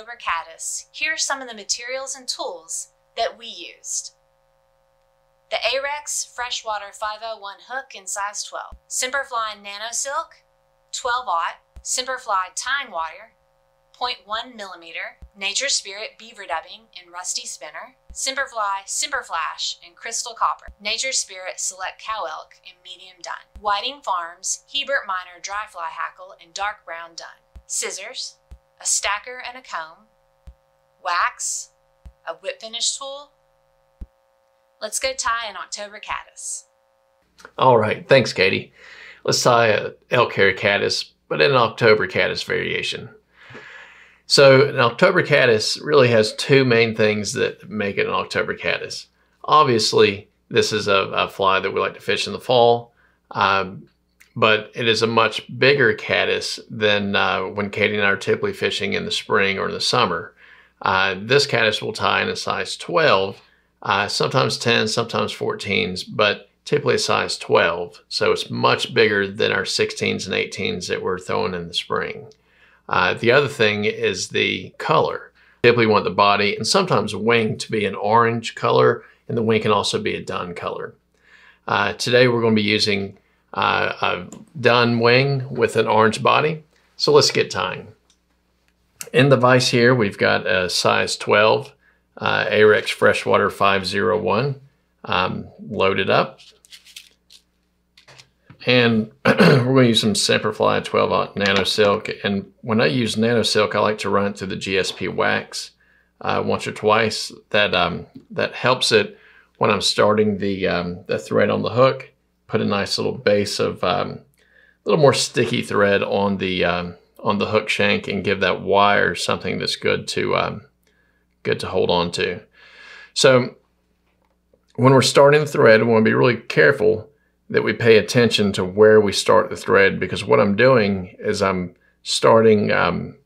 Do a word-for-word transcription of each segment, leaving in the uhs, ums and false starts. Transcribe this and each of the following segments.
October Caddis, here are some of the materials and tools that we used. The Ahrex Freshwater five oh one hook in size twelve, Semperfli Nano Silk, twelve aught, Semperfli Tying Wire, zero point one millimeter, Nature Spirit Beaver Dubbing in Rusty Spinner, Semperfli, SemperFlash in Crystal Copper, Nature Spirit Select Cow Elk in Medium Dun, Whiting Farms Hebert Miner Dry Fly Hackle in Dark Brown Dun, scissors, a stacker and a comb, wax, a whip finish tool. Let's go tie an October Caddis. All right, thanks, Katie. Let's tie an elk hair caddis, but in an October Caddis variation. So an October Caddis really has two main things that make it an October Caddis. Obviously, this is a, a fly that we like to fish in the fall, um, but it is a much bigger caddis than uh, when Katie and I are typically fishing in the spring or in the summer. Uh, this caddis will tie in a size twelve, Uh, sometimes tens, sometimes fourteens, but typically a size twelve. So it's much bigger than our sixteens and eighteens that we're throwing in the spring. Uh, the other thing is the color. Typically want the body and sometimes wing to be an orange color, and the wing can also be a dun color. Uh, today we're going to be using uh, a dun wing with an orange body. So let's get tying. In the vise here, we've got a size twelve. Uh, Ahrex Freshwater five oh one um, loaded up, and we're going to use some Semperfli twelve aught Nano Silk. And when I use Nano Silk, I like to run it through the G S P wax uh, once or twice. That um, that helps it when I'm starting the um, the thread on the hook. Put a nice little base of um, a little more sticky thread on the um, on the hook shank, and give that wire something that's good to. Um, good to hold on to. So when we're starting the thread, we want to be really careful that we pay attention to where we start the thread, because what I'm doing is I'm starting, um,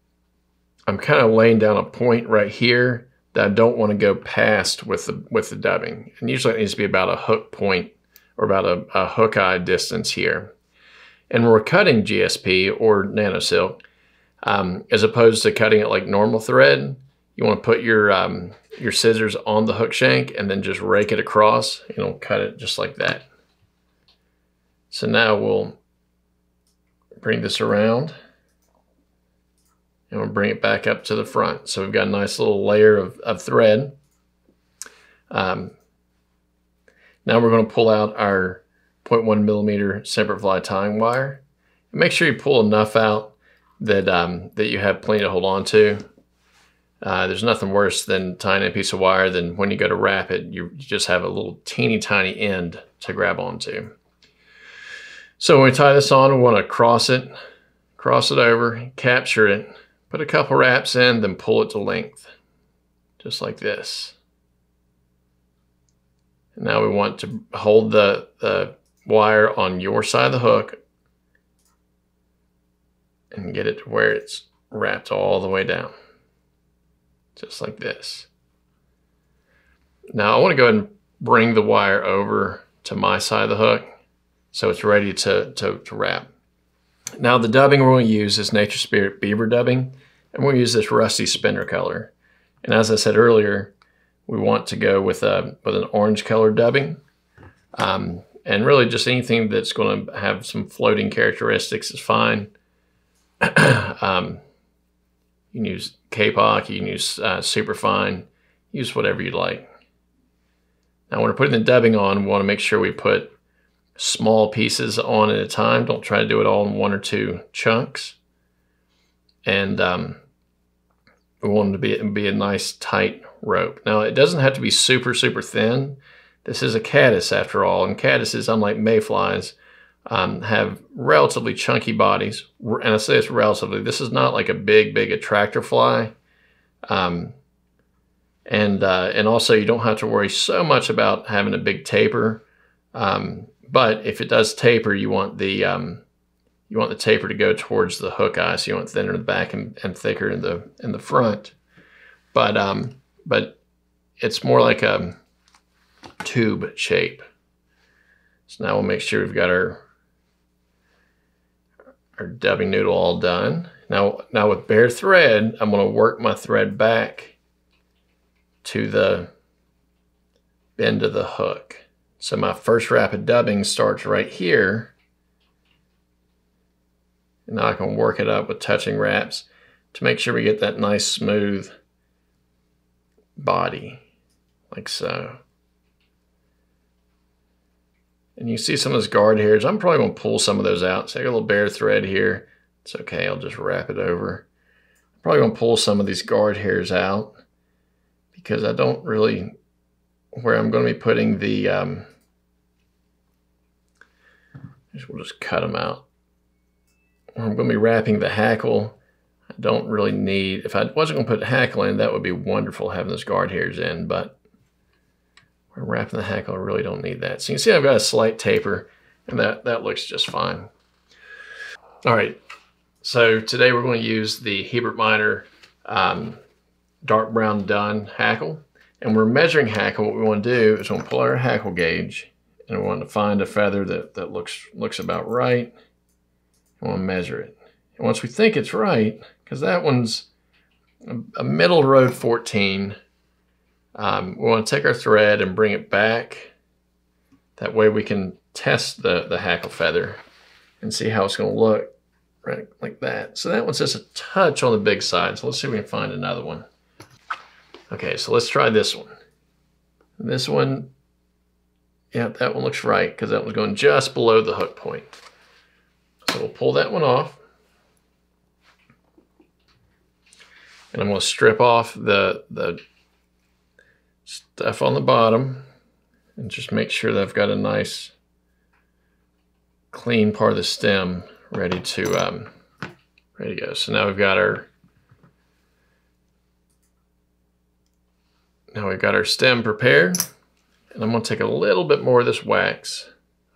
I'm kind of laying down a point right here that I don't want to go past with the, with the dubbing. And usually it needs to be about a hook point or about a, a hook eye distance here. And we're cutting G S P or Nano Silk, um, as opposed to cutting it like normal thread. You want to put your um, your scissors on the hook shank and then just rake it across, and it'll cut it just like that. So now we'll bring this around and we'll bring it back up to the front. So we've got a nice little layer of, of thread. Um, now we're going to pull out our zero point one millimeter Semperfli tying wire. And make sure you pull enough out that um, that you have plenty to hold on to. Uh, there's nothing worse than tying a piece of wire than when you go to wrap it, you just have a little teeny tiny end to grab onto. So when we tie this on, we want to cross it, cross it over, capture it, put a couple wraps in, then pull it to length, just like this. And now we want to hold the, the wire on your side of the hook and get it to where it's wrapped all the way down. Just like this. Now I want to go ahead and bring the wire over to my side of the hook so it's ready to, to, to wrap. Now the dubbing we're going to use is Nature Spirit Beaver Dubbing, and we'll use this rusty spinner color. And as I said earlier, we want to go with, a, with an orange color dubbing, um, and really just anything that's going to have some floating characteristics is fine. um, You can use Kapok, you can use uh, Superfine, use whatever you like. Now when we're putting the dubbing on, we want to make sure we put small pieces on at a time. Don't try to do it all in one or two chunks. And um, we want them to be, be a nice tight rope. Now it doesn't have to be super, super thin. This is a caddis after all, and caddises, unlike mayflies, Um, have relatively chunky bodies. And I say it's relatively, this is not like a big, big attractor fly. Um, and, uh, and also you don't have to worry so much about having a big taper. Um, but if it does taper, you want the, um, you want the taper to go towards the hook eye. So you want thinner in the back and, and thicker in the, in the front. But, um, but it's more like a tube shape. So now we'll make sure we've got our, our dubbing noodle all done. Now, now with bare thread, I'm going to work my thread back to the bend of the hook. So my first wrap of dubbing starts right here. And now I can work it up with touching wraps to make sure we get that nice smooth body, like so. And you see some of those guard hairs. I'm probably going to pull some of those out. So I got a little bare thread here. It's okay, I'll just wrap it over. I'm probably going to pull some of these guard hairs out because I don't really, where I'm going to be putting the, um, we'll just cut them out. Where I'm going to be wrapping the hackle, I don't really need, if I wasn't going to put the hackle in, that would be wonderful having those guard hairs in, but I'm wrapping the hackle, I really don't need that. So you can see I've got a slight taper, and that, that looks just fine. All right, so today we're going to use the Hebert Miner um, dark brown dun hackle, and we're measuring hackle. What we want to do is we'll pull our hackle gauge, and we want to find a feather that, that looks, looks about right, and we'll measure it. And once we think it's right, because that one's a, a middle road fourteen, Um, we want to take our thread and bring it back. That way we can test the, the hackle feather and see how it's going to look, right, like that. So that one's just a touch on the big side. So let's see if we can find another one. Okay, so let's try this one. This one, yeah, that one looks right because that one's going just below the hook point. So we'll pull that one off. And I'm going to strip off the, the stuff on the bottom and just make sure that I've got a nice clean part of the stem ready to um, ready to go. So now we've got our now we've got our stem prepared, and I'm going to take a little bit more of this wax.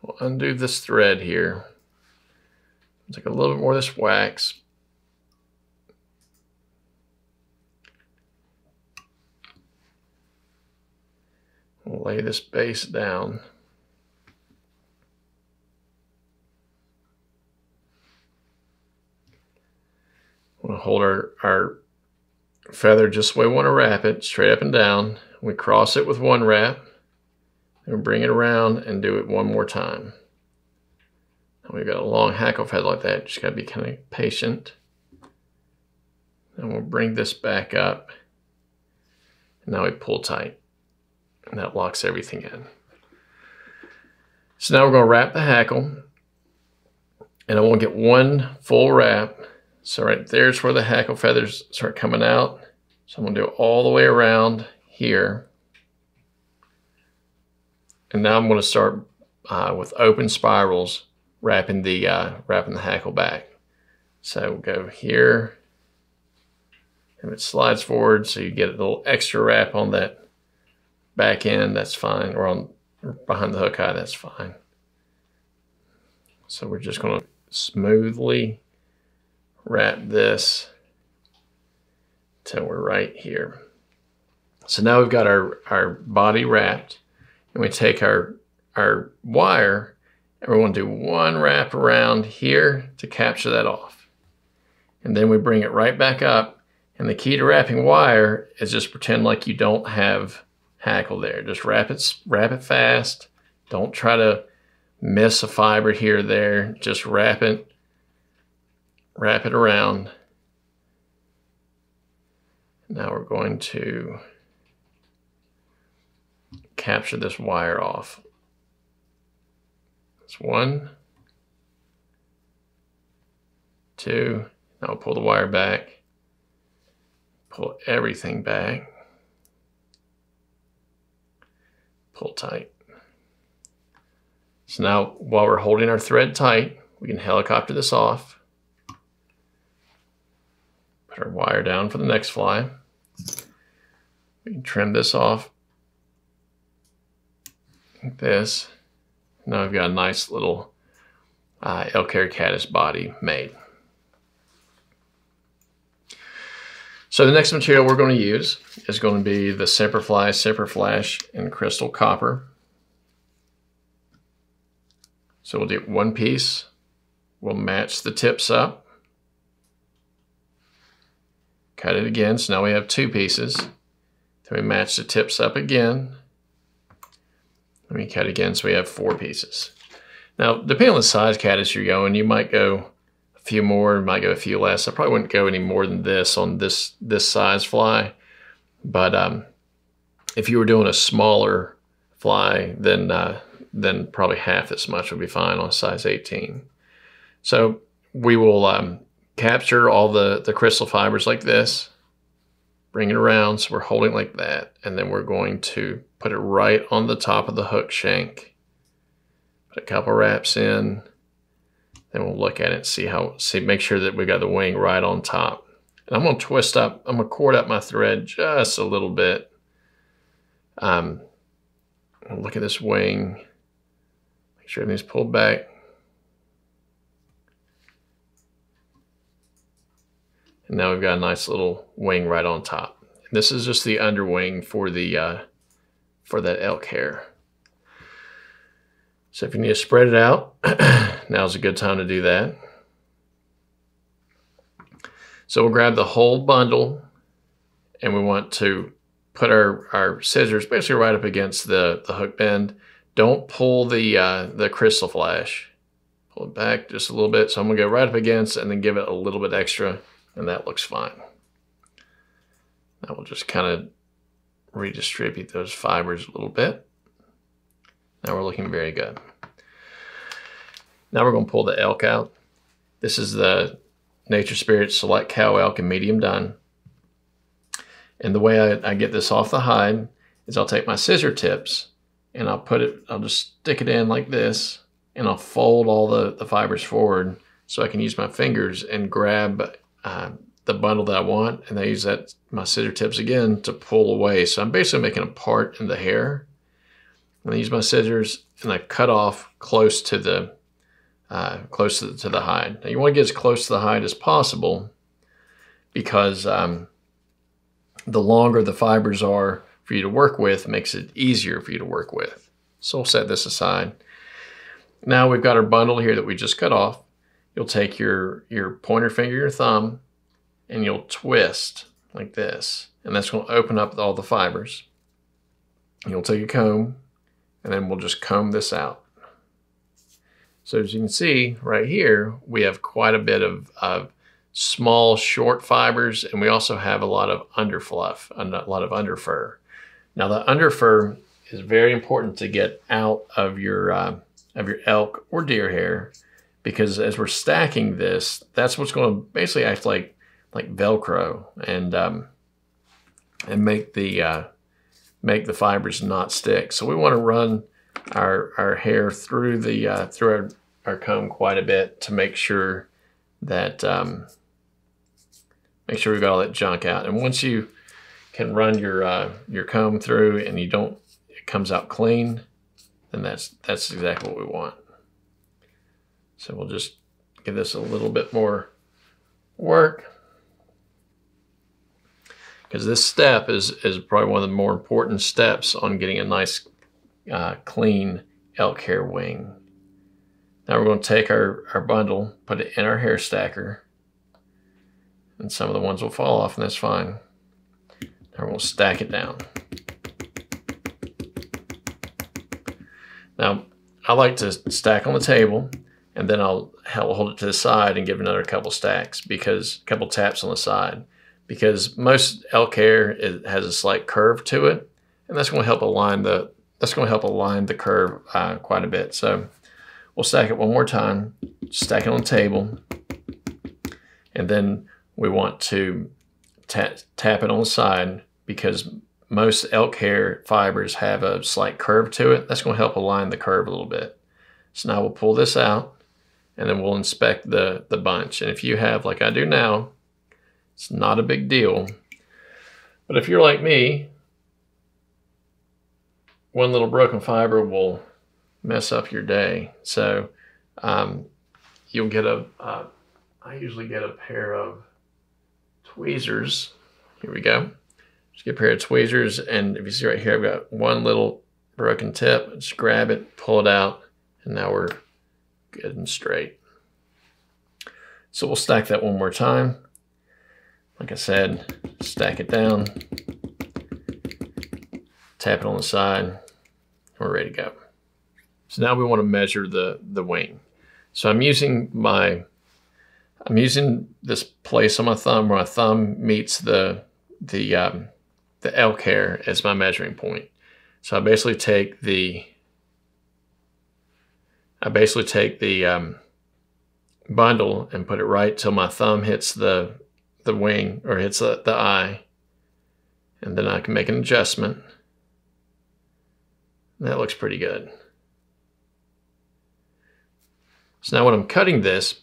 We'll undo this thread here. I'll take a little bit more of this wax. We'll lay this base down. We'll hold our, our feather just the way we want to wrap it, straight up and down. We cross it with one wrap and bring it around and do it one more time. And we've got a long hackle feather like that. Just got to be kind of patient. And we'll bring this back up. And now we pull tight. And that locks everything in. So now we're going to wrap the hackle, and I want to get one full wrap. So right there's where the hackle feathers start coming out. So I'm going to do it all the way around here. And now I'm going to start uh, with open spirals, wrapping the, uh, wrapping the hackle back. So we'll go here, and it slides forward, so you get a little extra wrap on that back end, that's fine, or on or behind the hook eye, that's fine. So we're just going to smoothly wrap this till we're right here. So now we've got our, our body wrapped, and we take our, our wire, and we're going to do one wrap around here to capture that off. And then we bring it right back up, and the key to wrapping wire is just pretend like you don't have hackle there. Just wrap it, wrap it fast. Don't try to miss a fiber here or there. Just wrap it, wrap it around. Now we're going to capture this wire off. That's one, two. Now we'll pull the wire back, pull everything back. Pull tight. So now while we're holding our thread tight, we can helicopter this off. Put our wire down for the next fly. We can trim this off like this. Now we've got a nice little uh, elk hair caddis body made. So the next material we're going to use is going to be the SemperFli, SemperFlash, and Crystal Copper. So we'll do one piece We'll match the tips up. Cut it again, so now we have two pieces. Then we match the tips up again. Let me cut again, so we have four pieces. Now, depending on the size caddis you're going, you might go a few more, you might go a few less. I probably wouldn't go any more than this on this, this size fly. But um, if you were doing a smaller fly, then, uh, then probably half as much would be fine on size eighteen. So we will um, capture all the, the crystal fibers like this, bring it around so we're holding like that, and then we're going to put it right on the top of the hook shank. Put a couple wraps in, then we'll look at it and see how, see, make sure that we got the wing right on top. And I'm gonna twist up, I'm gonna cord up my thread just a little bit. Um, look at this wing, make sure everything's pulled back. And now we've got a nice little wing right on top. And this is just the underwing for the uh, for that elk hair. So if you need to spread it out, now's a good time to do that. So we'll grab the whole bundle and we want to put our, our scissors basically right up against the, the hook bend. Don't pull the, uh, the crystal flash. Pull it back just a little bit. So I'm gonna go right up against and then give it a little bit extra. And that looks fine. Now we'll just kind of redistribute those fibers a little bit. Now we're looking very good. Now we're going to pull the elk out. This is the Nature Spirit Select Cow Elk and Medium Done. And the way I, I get this off the hide is I'll take my scissor tips and I'll put it, I'll just stick it in like this and I'll fold all the, the fibers forward so I can use my fingers and grab Uh, the bundle that I want, and I use that my scissor tips again to pull away. So I'm basically making a part in the hair. And I use my scissors and I cut off close to the uh, close to the, to the hide. Now you want to get as close to the hide as possible because um, the longer the fibers are for you to work with makes it easier for you to work with. So we'll set this aside. Now we've got our bundle here that we just cut off. You'll take your, your pointer finger, your thumb, and you'll twist like this. And that's going to open up all the fibers. You'll take a comb, and then we'll just comb this out. So as you can see right here, we have quite a bit of, of small, short fibers, and we also have a lot of under fluff, a lot of under fur. Now the under fur is very important to get out of your, uh, of your elk or deer hair, because as we're stacking this, that's what's going to basically act like like Velcro and um, and make the uh, make the fibers not stick. So we want to run our our hair through the uh, through our, our comb quite a bit to make sure that um, make sure we've got all that junk out. And once you can run your uh, your comb through and you don't, it comes out clean, then that's that's exactly what we want. So we'll just give this a little bit more work, because this step is, is probably one of the more important steps on getting a nice uh, clean elk hair wing. Now we're going to take our, our bundle, put it in our hair stacker, and some of the ones will fall off and that's fine. Now we're going to stack it down. Now I like to stack on the table, and then I'll hold it to the side and give another couple stacks, because a couple taps on the side, because most elk hair it has a slight curve to it, and that's going to help align the that's going to help align the curve uh, quite a bit. So we'll stack it one more time, stack it on the table, and then we want to tap tap it on the side, because most elk hair fibers have a slight curve to it. That's going to help align the curve a little bit. So now we'll pull this out, and then we'll inspect the, the bunch. And if you have, like I do now, it's not a big deal. But if you're like me, one little broken fiber will mess up your day. So um, you'll get a, uh, I usually get a pair of tweezers. Here we go. Just get a pair of tweezers. And if you see right here, I've got one little broken tip. Just grab it, pull it out, and now we're good and straight. So we'll stack that one more time. Like I said, stack it down, tap it on the side, we're ready to go. So now we want to measure the, the wing. So I'm using my, I'm using this place on my thumb where my thumb meets the, the, um, the elk hair as my measuring point. So I basically take the, I basically take the um, bundle and put it right till my thumb hits the, the wing or hits the, the eye. And then I can make an adjustment. That looks pretty good. So now when I'm cutting this,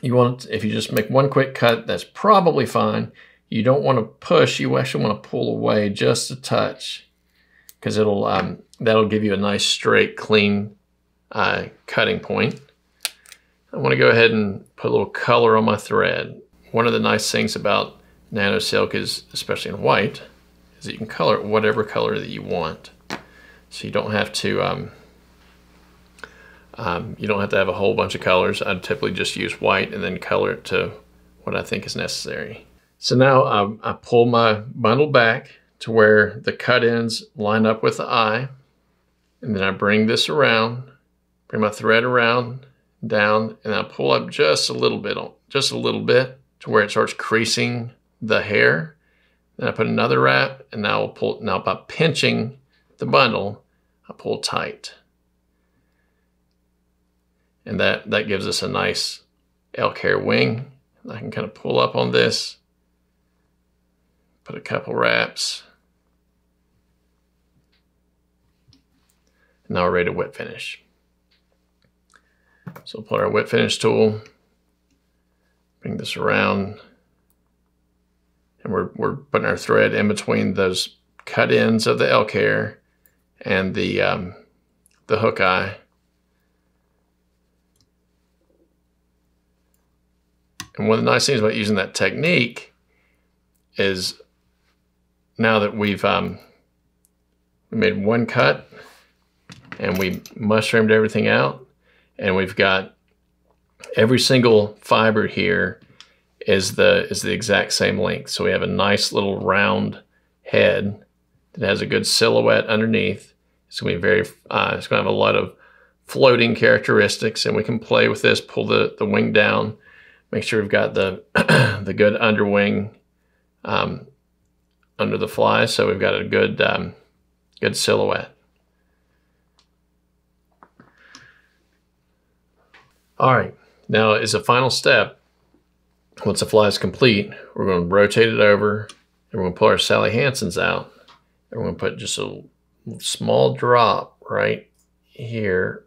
you want to, if you just make one quick cut, that's probably fine. You don't want to push, you actually want to pull away just a touch because it'll um, that'll give you a nice straight, clean uh, cutting point. I want to go ahead and put a little color on my thread. One of the nice things about nano silk is, especially in white, is that you can color it whatever color that you want. So you don't have to um, um, you don't have to have a whole bunch of colors. I typically just use white and then color it to what I think is necessary. So now I, I pull my bundle back to where the cut ends line up with the eye, and then I bring this around, bring my thread around, down, and I pull up just a little bit, just a little bit to where it starts creasing the hair. Then I put another wrap, and now I'll pull. Now by pinching the bundle, I pull tight, and that that gives us a nice elk hair wing. I can kind of pull up on this, put a couple wraps, and now we're ready to whip finish. So we'll put our whip finish tool, bring this around, and we're we're putting our thread in between those cut ends of the elk hair and the, um, the hook eye. And one of the nice things about using that technique is now that we've um, we made one cut and we mushroomed everything out, and we've got every single fiber here is the, is the exact same length. So we have a nice little round head that has a good silhouette underneath. It's gonna be very, uh, it's gonna have a lot of floating characteristics, and we can play with this, pull the, the wing down, make sure we've got the, the good underwing um, under the fly. So we've got a good, um, good silhouette. All right, now as a final step, once the fly is complete, we're gonna rotate it over and we're gonna pull our Sally Hansen's out. And we're gonna put just a small drop right here,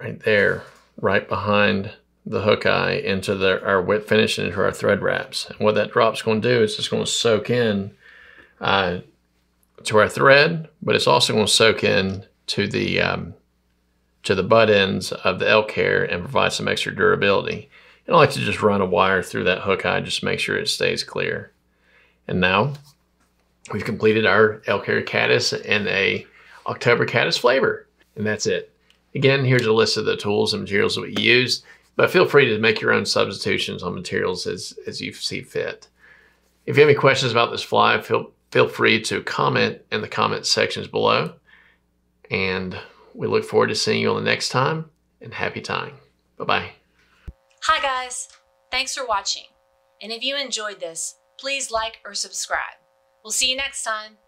right there, right behind the hook eye into the, our whip finish and into our thread wraps. And what that drop's gonna do is it's gonna soak in uh, to our thread, but it's also gonna soak in to the, um, to the butt ends of the elk hair and provide some extra durability. And I like to just run a wire through that hook eye just to make sure it stays clear. And now, we've completed our Elk Hair Caddis in a October Caddis flavor. And that's it. Again, here's a list of the tools and materials that we used, but feel free to make your own substitutions on materials as, as you see fit. If you have any questions about this fly, feel, feel free to comment in the comment sections below. And we look forward to seeing you on the next time, and happy tying. Bye-bye. Hi guys, thanks for watching. And if you enjoyed this, please like or subscribe. We'll see you next time.